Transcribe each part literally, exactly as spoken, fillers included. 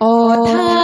साथ है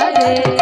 राधे।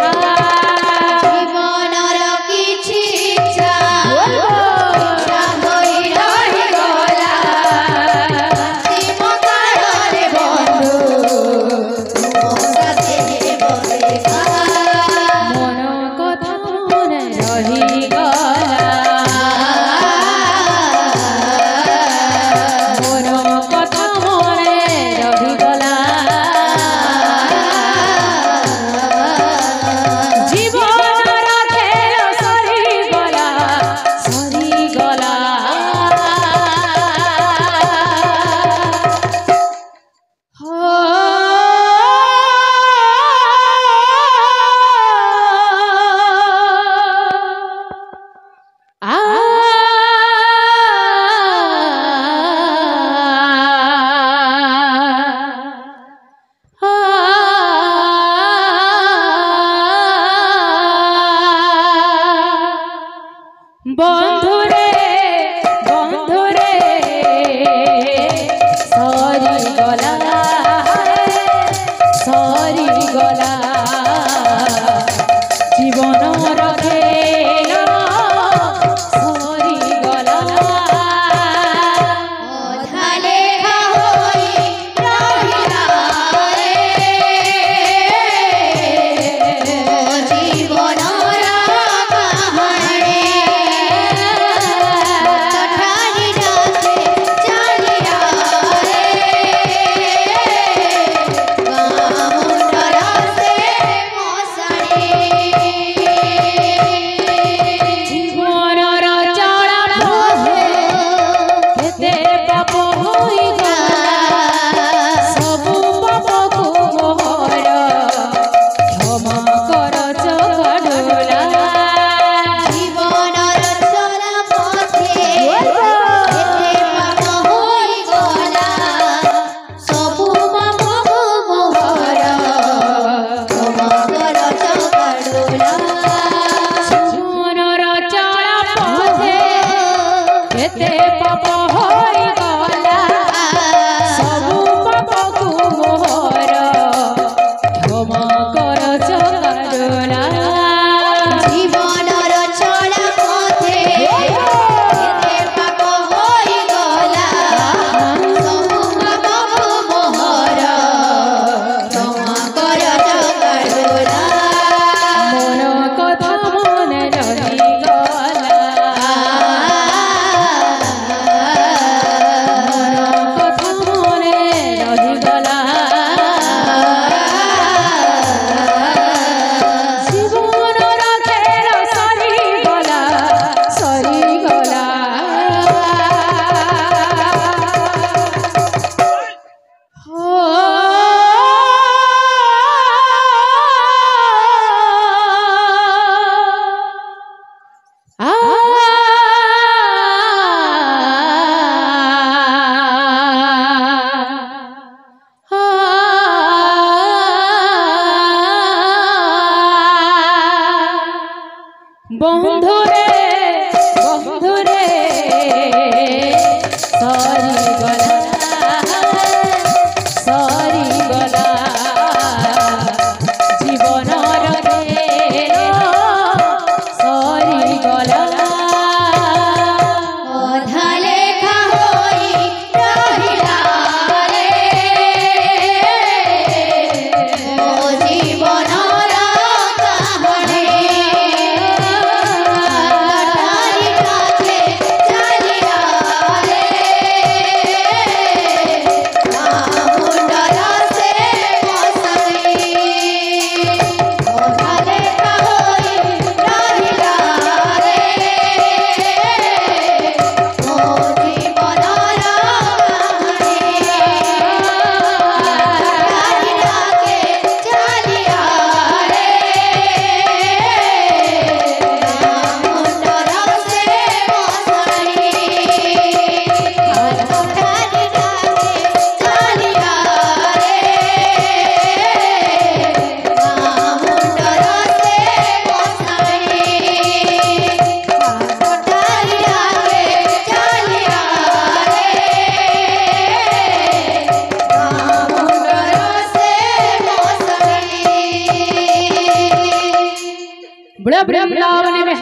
बड़ा बड़ा बड़ा